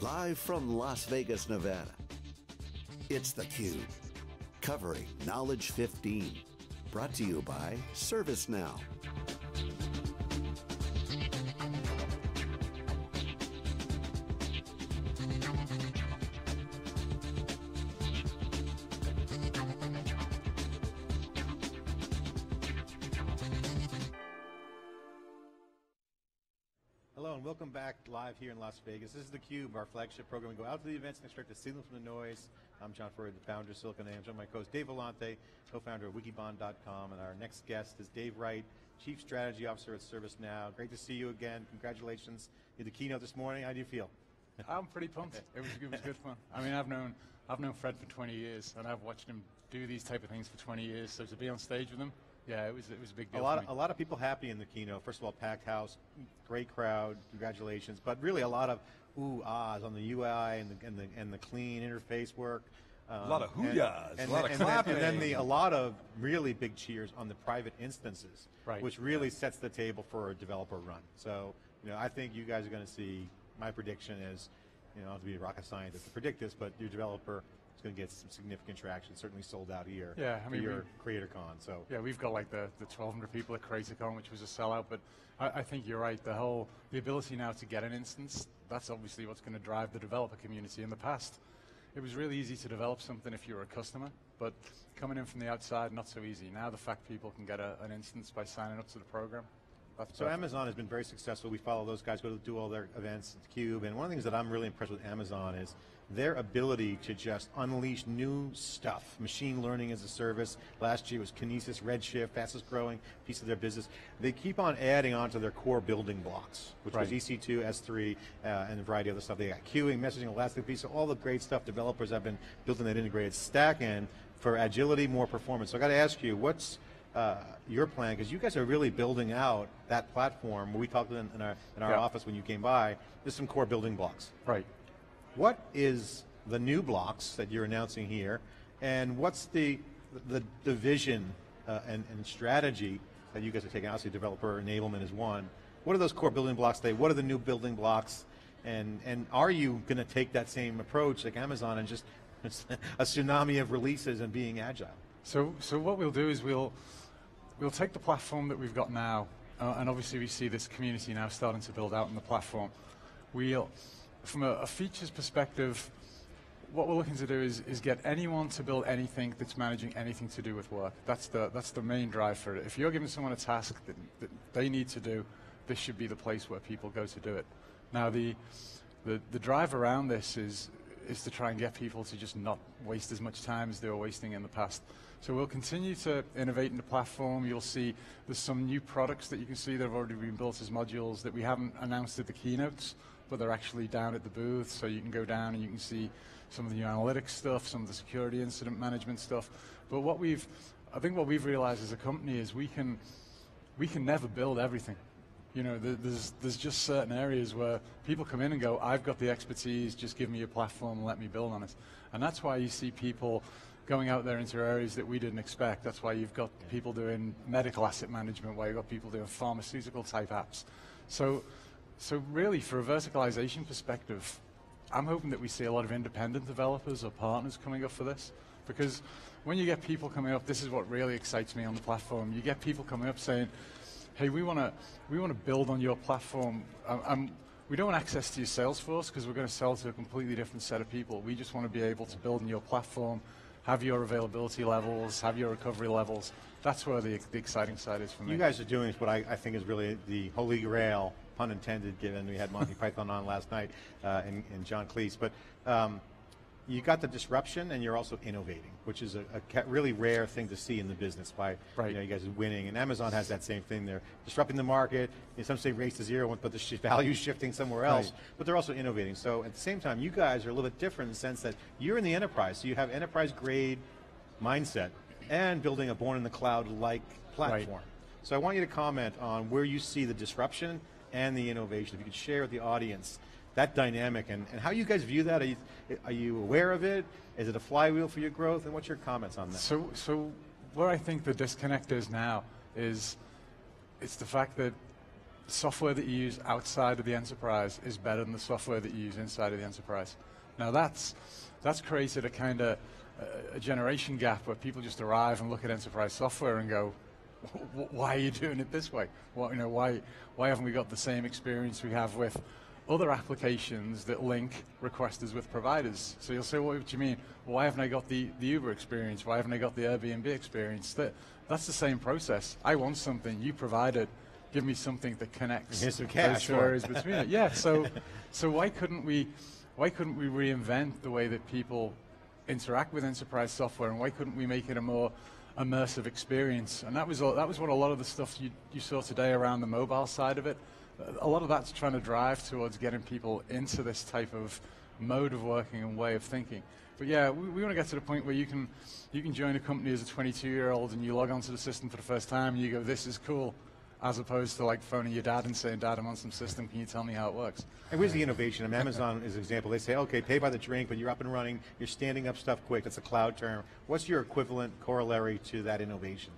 live from Las Vegas, Nevada. It's theCUBE, covering Knowledge 15. Brought to you by ServiceNow. Welcome back live here in Las Vegas. This is theCUBE, our flagship program. We go out to the events and extract the signal from the noise. I'm John Furrier, the founder of SiliconANGLE. My co-host Dave Vellante, co-founder of Wikibon.com. And our next guest is Dave Wright, Chief Strategy Officer at ServiceNow. Great to see you again. Congratulations. You did the keynote this morning. How do you feel? I'm pretty pumped. It was good fun. I mean, I've known Fred for 20 years, and I've watched him do these type of things for 20 years. So to be on stage with him, yeah, it was a big deal. A lot of people happy in the keynote. First of all, packed house, great crowd, congratulations. But really, a lot of ooh ahs on the UI and the clean interface work. A lot of hoo-yahs, a lot of clapping, and then a lot of really big cheers on the private instances, right, which really sets the table for a developer run. So, you know, I think you guys are going to see. My prediction is, you know, I don't have to be a rocket scientist to predict this, but your developer. It's going to get some significant traction. Certainly sold out here. Yeah, I mean, for your CreatorCon. So yeah, we've got like the 1,200 people at CreatorCon, which was a sellout. But I think you're right. The ability now to get an instance. That's obviously what's going to drive the developer community. In the past, it was really easy to develop something if you were a customer, but coming in from the outside, not so easy. Now the fact people can get an instance by signing up to the program. So Amazon has been very successful. We follow those guys, go to do all their events at theCUBE, and one of the things that I'm really impressed with Amazon is their ability to just unleash new stuff. Machine learning as a service. Last year was Kinesis, Redshift, fastest growing piece of their business. They keep on adding on to their core building blocks, which was EC2, S3, and a variety of other stuff. They got queuing, messaging, elastic piece, so all the great stuff developers have been building that integrated stack in for agility, more performance. So I got to ask you, what's your plan, because you guys are really building out that platform. We talked in our office when you came by, there's some core building blocks. Right. What is the new blocks that you're announcing here, and what's the division and strategy that you guys are taking? Obviously developer enablement is one. What are those core building blocks today? What are the new building blocks? And are you going to take that same approach like Amazon and just a tsunami of releases and being agile? So what we'll do is we'll take the platform that we've got now, and obviously we see this community now starting to build out on the platform. We'll, from a features perspective, what we're looking to do is get anyone to build anything that's managing anything to do with work. That's the main drive for it. If you're giving someone a task that they need to do, this should be the place where people go to do it. Now the drive around this is to try and get people to just not waste as much time as they were wasting in the past. So we'll continue to innovate in the platform. You'll see there's some new products that you can see that have already been built as modules that we haven't announced at the keynotes, but they're actually down at the booth. So you can go down and you can see some of the new analytics stuff, some of the security incident management stuff. But I think what we've realized as a company is we can never build everything. You know, there's just certain areas where people come in and go, I've got the expertise, just give me your platform and let me build on it. And that's why you see people going out there into areas that we didn't expect. That's why you've got people doing medical asset management, where you've got people doing pharmaceutical type apps. So really, for a verticalization perspective, I'm hoping that we see a lot of independent developers or partners coming up for this, because when you get people coming up, this is what really excites me on the platform. You get people coming up saying, hey, we want to build on your platform. We don't want access to your Salesforce because we're going to sell to a completely different set of people. We just want to be able to build on your platform, have your availability levels, have your recovery levels. That's where the exciting side is for me. You guys are doing what I think is really the holy grail, pun intended, given we had Monty Python on last night and John Cleese. But you got the disruption, and you're also innovating, which is a really rare thing to see in the business. You guys are winning, and Amazon has that same thing. They're disrupting the market. In some say race to zero, but the value is shifting somewhere else. Right. But they're also innovating. So at the same time, you guys are a little bit different in the sense that you're in the enterprise, so you have enterprise-grade mindset and building a born-in-the-cloud-like platform. Right. So I want you to comment on where you see the disruption and the innovation. If you could share with the audience that dynamic and how you guys view that. Are you aware of it? Is it a flywheel for your growth? And what's your comments on that? So where I think the disconnect is now is it's the fact that the software that you use outside of the enterprise is better than the software that you use inside of the enterprise. Now that's created a kind of a generation gap where people just arrive and look at enterprise software and go, why are you doing it this way? Well, you know, why haven't we got the same experience we have with other applications that link requesters with providers? So you'll say, well, what do you mean? Why haven't I got the Uber experience? Why haven't I got the Airbnb experience? That's the same process. I want something, you provide it, give me something that connects those stories between it. Yeah, so why couldn't we reinvent the way that people interact with enterprise software, and why couldn't we make it a more immersive experience? And that was what a lot of the stuff you saw today around the mobile side of it. A lot of that's trying to drive towards getting people into this type of mode of working and way of thinking. But yeah, we want to get to the point where you can join a company as a 22-year-old and you log onto the system for the first time and you go, this is cool, as opposed to like phoning your dad and saying, Dad, I'm on some system, can you tell me how it works? And where's the innovation? I mean, Amazon is an example. They say, okay, pay by the drink, but you're up and running, you're standing up stuff quick, that's a cloud term. What's your equivalent corollary to that innovation?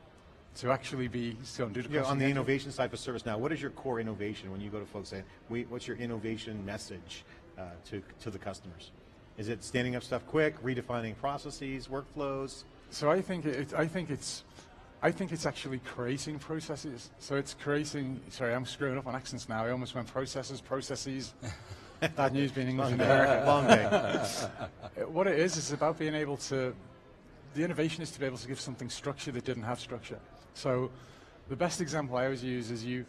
To actually be, so yeah, on the innovation side for ServiceNow, what is your core innovation when you go to folks saying, what's your innovation message to the customers? Is it standing up stuff quick, redefining processes, workflows? So I think it's actually creating processes. So it's creating, sorry, I'm screwing up on accents now. I almost went processes. Bad news being English in America. Long day. What it is about being able to, the innovation is to be able to give something structure that didn't have structure. So the best example I always use is you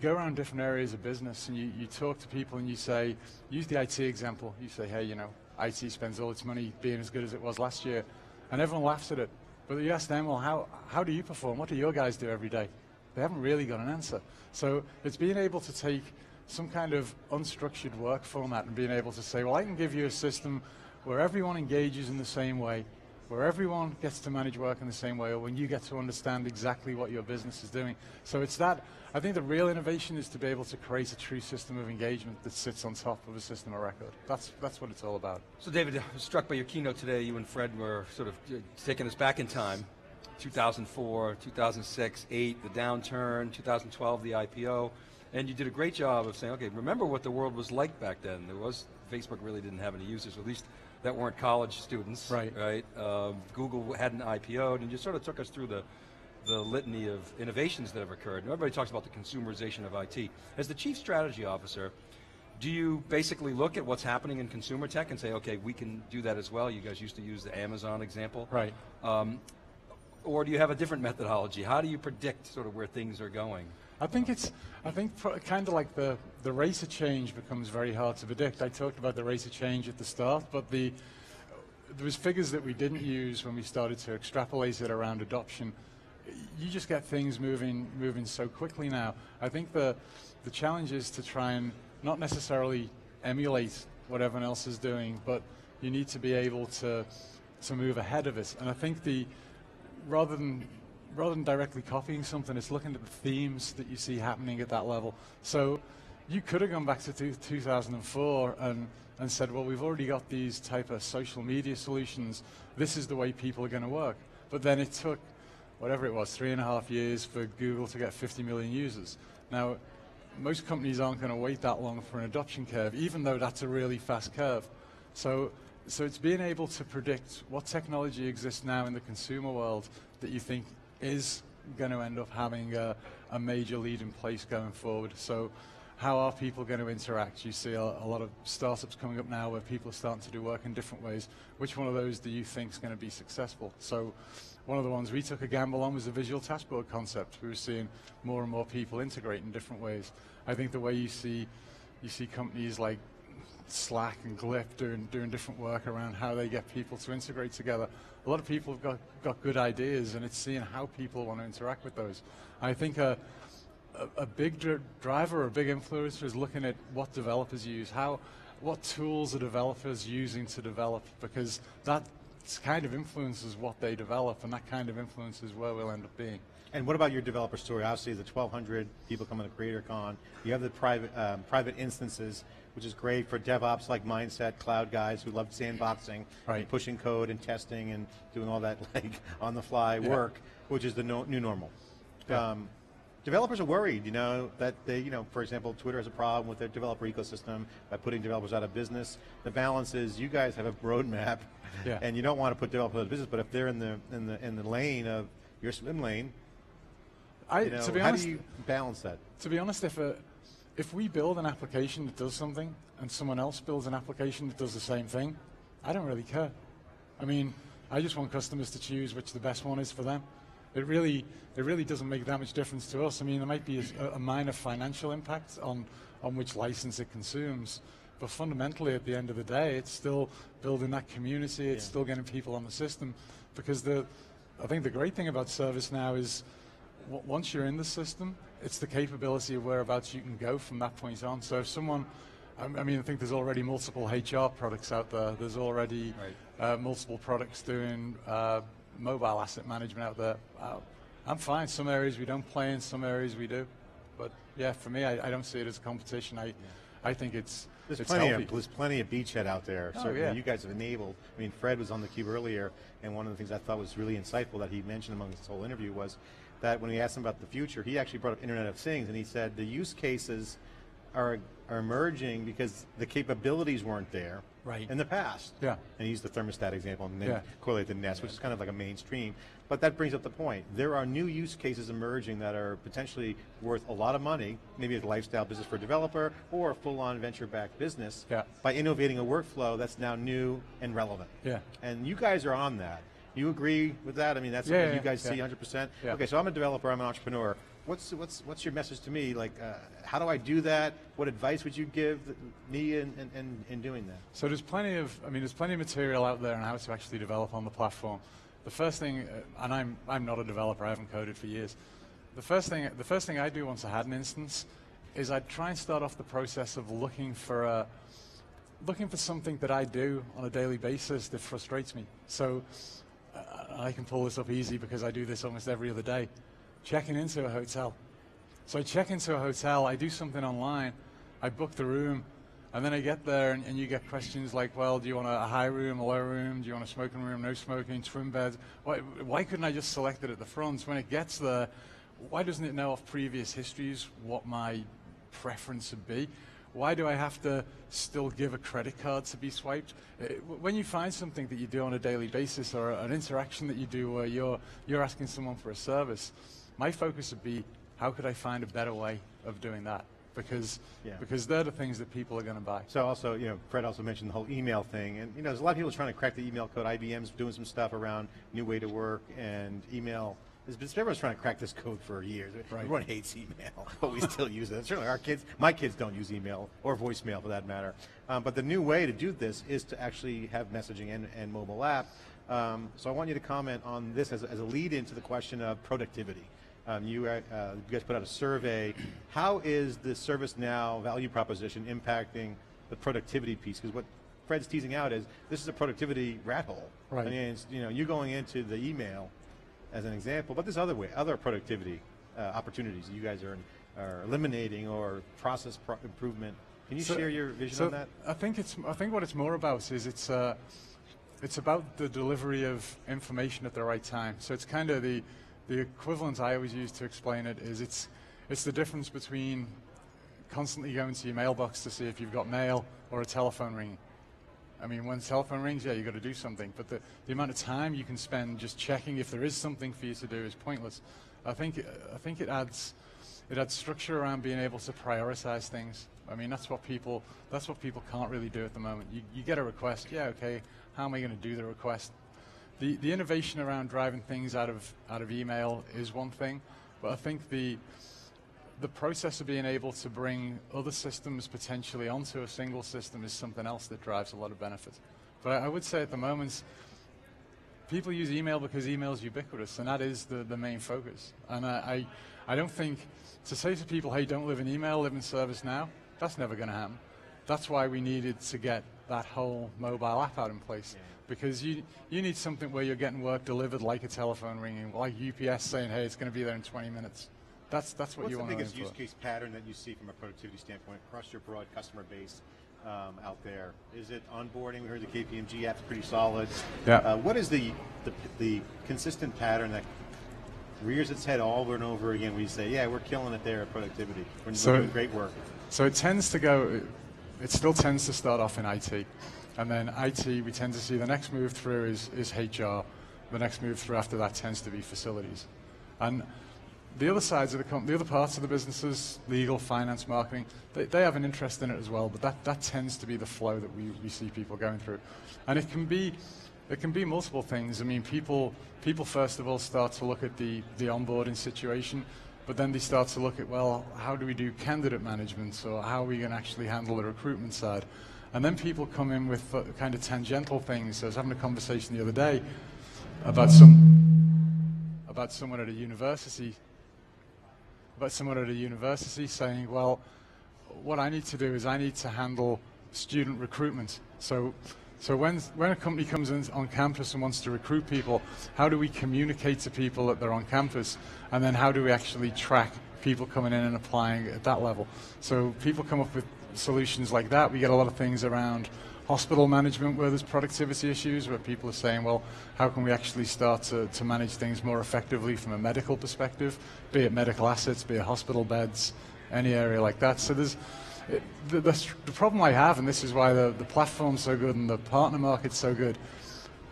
go around different areas of business and you talk to people and you say, use the IT example. You say, hey, you know, IT spends all its money being as good as it was last year. And everyone laughs at it. But you ask them, well, how do you perform? What do your guys do every day? They haven't really got an answer. So it's being able to take some kind of unstructured work format and being able to say, well, I can give you a system where everyone engages in the same way, where everyone gets to manage work in the same way, or when you get to understand exactly what your business is doing. So it's that, I think the real innovation is to be able to create a true system of engagement that sits on top of a system of record. That's what it's all about. So David, I was struck by your keynote today. You and Fred were sort of taking us back in time, 2004, 2006, 2008, the downturn, 2012, the IPO, and you did a great job of saying, okay, remember what the world was like back then. There was, Facebook really didn't have any users, at least that weren't college students, right? Google hadn't IPO'd, and you sort of took us through the litany of innovations that have occurred. And everybody talks about the consumerization of IT. As the chief strategy officer, do you basically look at what's happening in consumer tech and say, okay, we can do that as well? You guys used to use the Amazon example. Right. Or do you have a different methodology? How do you predict sort of where things are going? I think kind of like the rate of change becomes very hard to predict. I talked about the rate of change at the start, but there was figures that we didn't use when we started to extrapolate it around adoption. You just get things moving so quickly now. I think the challenge is to try and not necessarily emulate what everyone else is doing, but you need to be able to move ahead of it. And I think rather than directly copying something, it's looking at the themes that you see happening at that level. So you could have gone back to 2004 and said, well, we've already got these type of social media solutions. This is the way people are going to work. But then it took, whatever it was, 3.5 years for Google to get 50 million users. Now, most companies aren't going to wait that long for an adoption curve, even though that's a really fast curve. So it's being able to predict what technology exists now in the consumer world that you think is going to end up having a major lead in place going forward. So how are people going to interact? You see a lot of startups coming up now where people are starting to do work in different ways. Which one of those do you think is going to be successful? So one of the ones we took a gamble on was the visual dashboard concept. We were seeing more and more people integrate in different ways. I think the way you see companies like Slack and Glip doing different work around how they get people to integrate together. A lot of people have got good ideas, and it's seeing how people want to interact with those. I think a big driver or a big influencer is looking at what developers use, what tools are developers using to develop, because that kind of influences what they develop, and that kind of influences where we'll end up being. And what about your developer story? Obviously the 1,200 people coming to CreatorCon, you have the private instances, which is great for DevOps like mindset, cloud guys who love sandboxing, and pushing code and testing and doing all that like on the fly work, which is the new normal. Yeah. developers are worried, you know, that they, you know, for example, Twitter has a problem with their developer ecosystem by putting developers out of business. The balance is you guys have a roadmap, yeah, and you don't want to put developers out of business, but if they're in the lane of your swim lane, to be honest, how do you balance that? To be honest, if we build an application that does something and someone else builds an application that does the same thing, I don't really care. I mean, I just want customers to choose which the best one is for them. It really doesn't make that much difference to us. I mean, there might be a minor financial impact on which license it consumes, but fundamentally, at the end of the day, it's still building that community. It's still getting people on the system, because I think the great thing about ServiceNow is once you're in the system, it's the capability of whereabouts you can go from that point on. So if someone, I mean, I think there's already multiple HR products out there. There's already multiple products doing mobile asset management out there. I'm fine. Some areas we don't play in, some areas we do. But yeah, for me, I don't see it as a competition. I think it's there's plenty of beachhead out there. Oh, certainly, yeah. You guys have enabled. I mean, Fred was on theCUBE earlier, and one of the things I thought was really insightful that he mentioned among this whole interview was that when we asked him about the future, he actually brought up Internet of Things, and he said the use cases are emerging because the capabilities weren't there in the past. Yeah. And he used the thermostat example and then correlate the Nest, which is kind of like a mainstream. But that brings up the point. There are new use cases emerging that are potentially worth a lot of money, maybe a lifestyle business for a developer or a full-on venture-backed business, by innovating a workflow that's now new and relevant. Yeah. And you guys are on that. You agree with that? I mean, that's something you guys see 100%. Yeah. Okay, so I'm a developer, I'm an entrepreneur. What's your message to me? Like, how do I do that? What advice would you give me in doing that? So there's plenty of material out there on how to actually develop on the platform. The first thing, and I'm not a developer, I haven't coded for years. The first thing I do once I had an instance is I'd try and start off the process of looking for something that I do on a daily basis that frustrates me. So I can pull this up easy because I do this almost every other day. Checking into a hotel. So I check into a hotel, I do something online, I book the room, and then I get there and you get questions like, well, do you want a high room, a low room, do you want a smoking room, no smoking, twin beds? Why couldn't I just select it at the front? When it gets there, why doesn't it know off previous histories what my preference would be? Why do I have to still give a credit card to be swiped? When you find something that you do on a daily basis or an interaction that you do where you're asking someone for a service, my focus would be, how could I find a better way of doing that? Because they're the things that people are going to buy. So also, you know, Fred also mentioned the whole email thing, and you know, there's a lot of people trying to crack the email code. IBM's doing some stuff around new way to work and email. Everyone's trying to crack this code for years. Right. Everyone hates email, but we still use it. Certainly our kids, my kids don't use email or voicemail for that matter. But the new way to do this is to actually have messaging and mobile app. So I want you to comment on this as a lead into the question of productivity. You guys put out a survey. How is the ServiceNow value proposition impacting the productivity piece? Because what Fred's teasing out is this is a productivity rat hole. Right. I mean, it's, you know, you're going into the email as an example, but there's other productivity opportunities that you guys are eliminating or process improvement. Can you share your vision on that? I think what it's more about is it's about the delivery of information at the right time. So it's kind of the equivalent I always use to explain it is it's the difference between constantly going to your mailbox to see if you've got mail or a telephone ringing. I mean, when the telephone rings, yeah, you've got to do something, but the amount of time you can spend just checking if there is something for you to do is pointless. I think it adds structure around being able to prioritize things. I mean, that's what people can't really do at the moment. You get a request, yeah, okay, how am I going to do the request? The innovation around driving things out of email is one thing, but I think the process of being able to bring other systems potentially onto a single system is something else that drives a lot of benefit. But I would say at the moment, people use email because email is ubiquitous, and that is the main focus. And I don't think, to say to people, hey, don't live in email, live in ServiceNow, that's never going to happen. That's why we needed to get that whole mobile app out in place. Yeah. Because you need something where you're getting work delivered like a telephone ringing, like UPS saying, hey, it's going to be there in 20 minutes. That's what you want to do. What's the biggest use case pattern that you see from a productivity standpoint across your broad customer base out there? Is it onboarding? We heard the KPMG app's pretty solid. Yeah. What is the consistent pattern that rears its head over and over again when you say, yeah, we're killing it there at productivity. We're doing great work. So it tends to go, it still tends to start off in IT. And then IT, we tend to see the next move through is HR. The next move through after that tends to be facilities. And the other sides of the other parts of the businesses, legal, finance, marketing, they have an interest in it as well, but that tends to be the flow that we see people going through. And it can be multiple things. I mean, people first of all start to look at the onboarding situation, but then they start to look at, well, how do we do candidate management, or how are we going to actually handle the recruitment side? And then people come in with kind of tangential things. So I was having a conversation the other day about someone at a university, saying, well, what I need to do is I need to handle student recruitment. So when a company comes in on campus and wants to recruit people, how do we communicate to people that they're on campus? And then how do we actually track people coming in and applying at that level? So people come up with solutions like that. We get a lot of things around hospital management where there's productivity issues, where people are saying, well, how can we actually start to manage things more effectively from a medical perspective, be it medical assets, be it hospital beds, any area like that. So there's the problem I have, and this is why the platform's so good and the partner market's so good,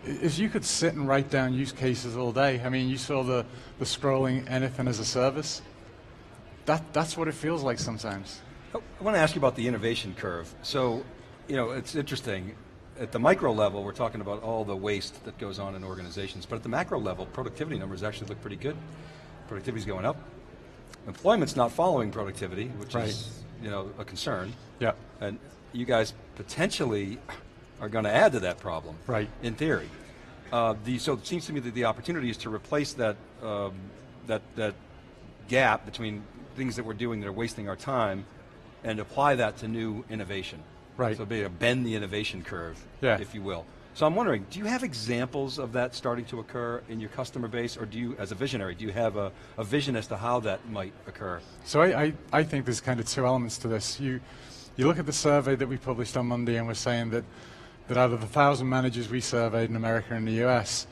is you could sit and write down use cases all day. I mean, you saw the scrolling anything as a service. That's what it feels like sometimes. I want to ask you about the innovation curve. So, you know, it's interesting. At the micro level, we're talking about all the waste that goes on in organizations, but at the macro level, productivity numbers actually look pretty good. Productivity's going up. Employment's not following productivity, which is, you know, a concern. Yeah. And you guys potentially are going to add to that problem. Right. In theory. So it seems to me that the opportunity is to replace that that gap between things that we're doing that are wasting our time, and apply that to new innovation. Right. So bend the innovation curve, if you will. So I'm wondering, do you have examples of that starting to occur in your customer base, or do you, as a visionary, do you have a vision as to how that might occur? So I think there's kind of two elements to this. You look at the survey that we published on Monday, and we're saying that out of the 1,000 managers we surveyed in America and the US,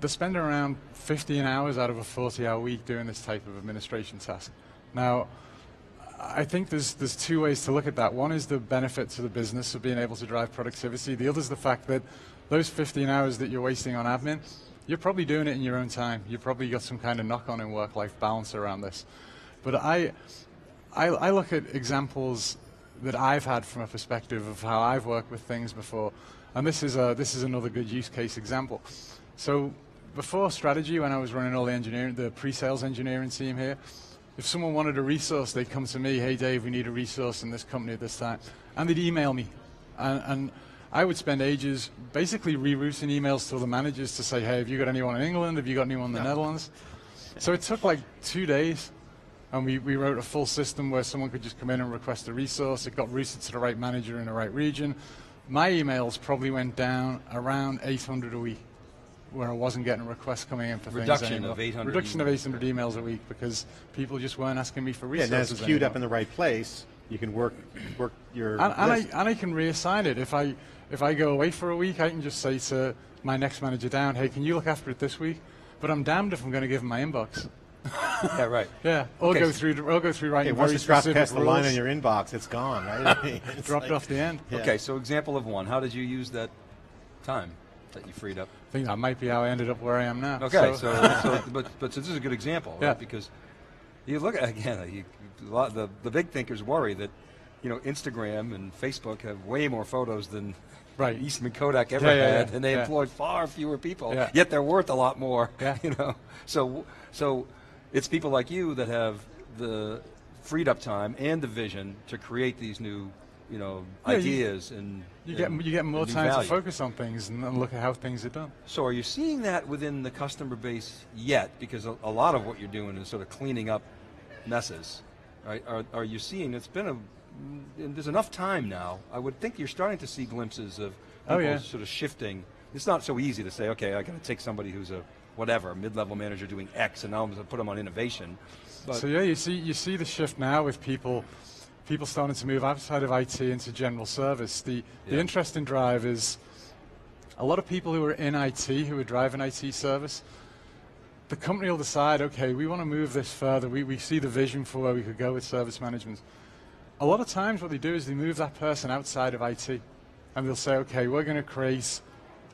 they're spending around 15 hours out of a 40-hour week doing this type of administration task. Now, I think there's two ways to look at that. One is the benefit to the business of being able to drive productivity. The other is the fact that those 15 hours that you're wasting on admin, you're probably doing it in your own time. You've probably got some kind of knock-on and work-life balance around this. But I look at examples that I've had from a perspective of how I've worked with things before, and this is another good use case example. So before strategy, when I was running all the engineering, the pre-sales engineering team here, if someone wanted a resource, they'd come to me, hey Dave, we need a resource in this company at this time. And they'd email me. And I would spend ages basically rerouting emails to the managers to say, hey, have you got anyone in England? Have you got anyone in the Netherlands? So it took like 2 days, and we wrote a full system where someone could just come in and request a resource. It got routed to the right manager in the right region. My emails probably went down around 800 a week, where I wasn't getting requests coming in for things anymore. Reduction of 800 emails a week, because people just weren't asking me for resources anymore. And that's queued up in the right place. You can work your list. And I can reassign it. If I go away for a week, I can just say to my next manager down, hey, can you look after it this week? But I'm damned if I'm going to give them my inbox. Yeah, right. Yeah, I'll go through writing very specific rules. Once you drop past the line in your inbox, it's gone, right? It's dropped off the end. Yeah. Okay, so example of one. How did you use that time that you freed up? I think that might be how I ended up where I am now. Okay, so this is a good example, right? Because you look at, again, the big thinkers worry that, you know, Instagram and Facebook have way more photos than Eastman Kodak ever had, and they employ far fewer people, yet they're worth a lot more. Yeah. You know, so it's people like you that have the freed up time and the vision to create these new, you know, ideas and you get more time to focus on things and look at how things are done. So are you seeing that within the customer base yet? Because a lot of what you're doing is sort of cleaning up messes, right? Are you seeing, it's been there's enough time now, I would think you're starting to see glimpses of people sort of shifting. It's not so easy to say, okay, I got to take somebody who's a whatever, mid-level manager doing X, and now I'm going to put them on innovation. But so yeah, you see the shift now with people starting to move outside of IT into general service. The interesting drive is a lot of people who are in IT, who are driving IT service, the company will decide, okay, we want to move this further. We see the vision for where we could go with service management. A lot of times what they do is they move that person outside of IT, and they'll say, okay, we're going to create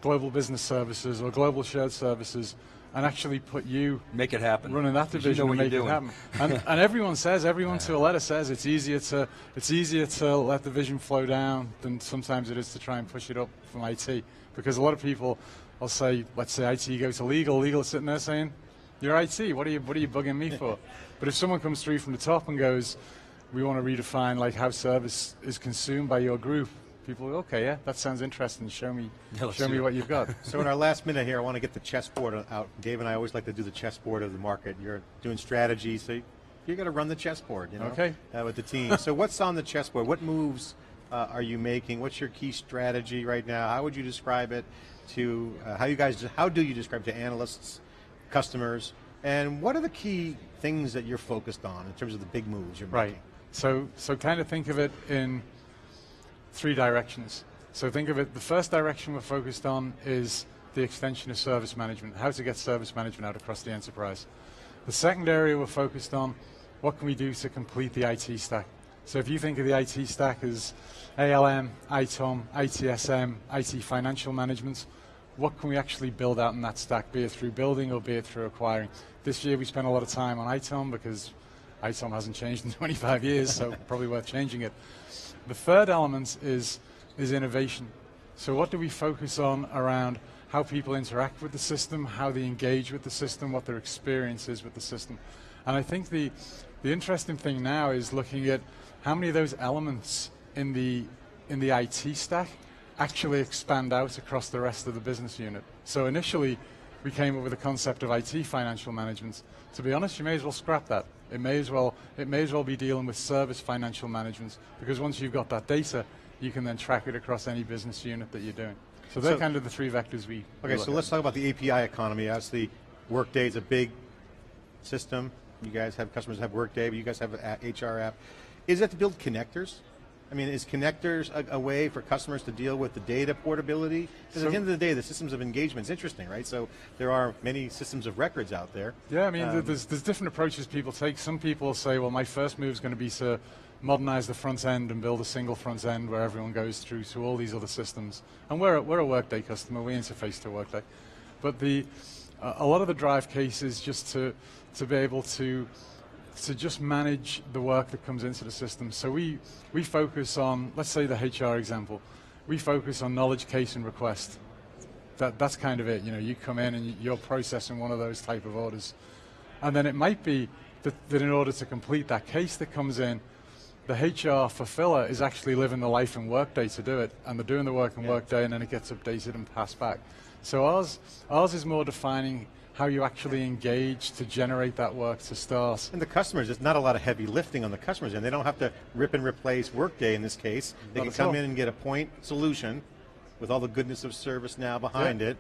global business services or global shared services, and actually put you make it happen. Running that division, you know, and make it happen. And everyone says, everyone to a letter says, it's easier to let the vision flow down than sometimes it is to try and push it up from IT. Because a lot of people will say, let's say IT goes to legal, legal is sitting there saying, you're IT, what are you bugging me for? But if someone comes through from the top and goes, we want to redefine like how service is consumed by your group, people go, okay, yeah, that sounds interesting. Show me what you've got. So in our last minute here, I want to get the chessboard out. Dave and I always like to do the chessboard of the market. You're doing strategy, so you're going to run the chessboard, you know, okay, with the team. So what's on the chessboard? What moves are you making? What's your key strategy right now? How would you describe it to how do you describe it to analysts, customers, and what are the key things that you're focused on in terms of the big moves you're making? Right. So kind of think of it in three directions. So think of it, the first direction we're focused on is the extension of service management, how to get service management out across the enterprise. The second area we're focused on, what can we do to complete the IT stack? So if you think of the IT stack as ALM, ITOM, ITSM, IT financial management, what can we actually build out in that stack, be it through building or be it through acquiring? This year we spent a lot of time on ITOM because ITOM hasn't changed in 25 years, so probably worth changing it. The third element is innovation. So what do we focus on around how people interact with the system, how they engage with the system, what their experience is with the system. And I think the interesting thing now is looking at how many of those elements in the IT stack actually expand out across the rest of the business unit. So initially, we came up with the concept of IT financial management. To be honest, you may as well scrap that. It may as well be dealing with service financial management, because once you've got that data, you can then track it across any business unit that you're doing. So they're kind of the three vectors we look at. Let's talk about the API economy. Obviously, Workday is a big system. You guys have, customers have Workday, but you guys have an HR app. Is that to build connectors? I mean, is connectors a way for customers to deal with the data portability? Because at the end of the day, the systems of engagement is interesting, right? So there are many systems of records out there. Yeah, I mean, there's different approaches people take. Some people say, well, my first move is going to be to modernize the front end and build a single front end where everyone goes through to all these other systems. And we're a Workday customer, we interface to Workday. But a lot of the drive case is just to be able to just manage the work that comes into the system. So we focus on, let's say the HR example, we focus on knowledge case and request. That's kind of it, you know, you come in and you're processing one of those type of orders. And then it might be that in order to complete that case that comes in, the HR fulfiller is actually living the life in Workday to do it, and they're doing the work in Workday, and then it gets updated and passed back. So ours is more defining how you actually engage to generate that work to start. And the customers, there's not a lot of heavy lifting on the customers, and they don't have to rip and replace Workday in this case. They can come in and get a point solution with all the goodness of ServiceNow behind it,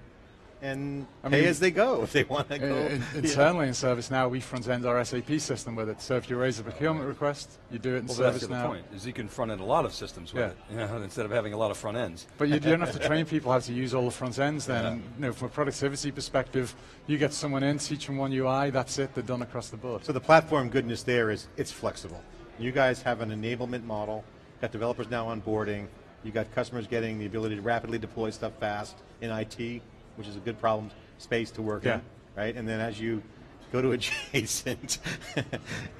and pay as they go if they want to go. Internally in ServiceNow, we front end our SAP system with it. So if you raise a procurement request, you do it in ServiceNow. Well, that's the point, is you can front end a lot of systems with it, you know, instead of having a lot of front ends. But you don't have to train people how to use all the front ends then. And, you know, from a productivity perspective, you get someone in, teach them one UI, that's it, they're done across the board. So the platform goodness there is, it's flexible. You guys have an enablement model, got developers now onboarding, you got customers getting the ability to rapidly deploy stuff fast in IT, which is a good problem space to work in, right? And then as you go to adjacent,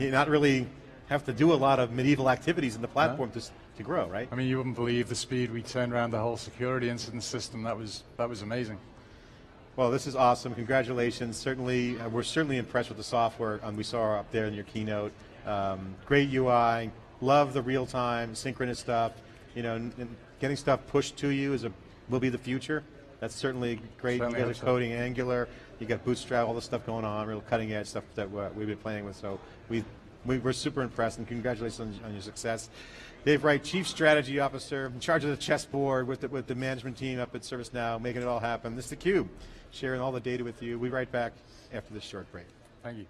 you not really have to do a lot of medieval activities in the platform to grow, right? I mean, you wouldn't believe the speed we turned around the whole security incident system. That was amazing. Well, this is awesome, congratulations. Certainly, we're certainly impressed with the software we saw up there in your keynote. Great UI, love the real-time, synchronous stuff. You know, and getting stuff pushed to you will be the future. That's certainly great. You guys are coding Angular, you got Bootstrap, all the stuff going on, real cutting edge stuff that we've been playing with. So we're super impressed, and congratulations on your success. Dave Wright, Chief Strategy Officer, in charge of the chessboard with the management team up at ServiceNow, making it all happen. This is theCUBE, sharing all the data with you. We'll be right back after this short break. Thank you.